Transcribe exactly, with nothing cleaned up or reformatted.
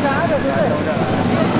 Não dá nada, você vê.